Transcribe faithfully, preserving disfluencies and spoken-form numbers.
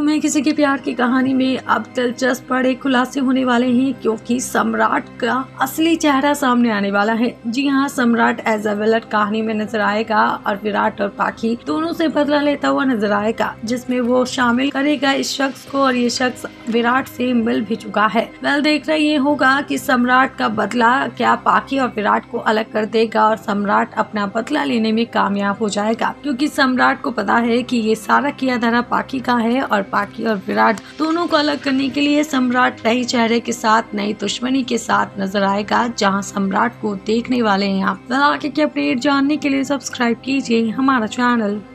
गुम है किसी के प्यार की कहानी में अब दिलचस्प बड़े खुलासे होने वाले हैं, क्योंकि सम्राट का असली चेहरा सामने आने वाला है। जी हाँ, सम्राट एज अ विलन कहानी में नजर आएगा और विराट और पाखी दोनों से बदला लेता हुआ नजर आएगा, जिसमें वो शामिल करेगा इस शख्स को और ये शख्स विराट से मिल भी चुका है। वेल, देखना ये होगा कि सम्राट का बदला क्या पाखी और विराट को अलग कर देगा और सम्राट अपना बदला लेने में कामयाब हो जाएगा, क्योंकि सम्राट को पता है कि ये सारा किया धरा पाखी का है और पाखी और विराट दोनों को अलग करने के लिए सम्राट नए चेहरे के साथ नई दुश्मनी के साथ नजर आएगा, जहां सम्राट को देखने वाले हैं आप। आगे की अपडेट जानने के लिए सब्सक्राइब कीजिए हमारा चैनल।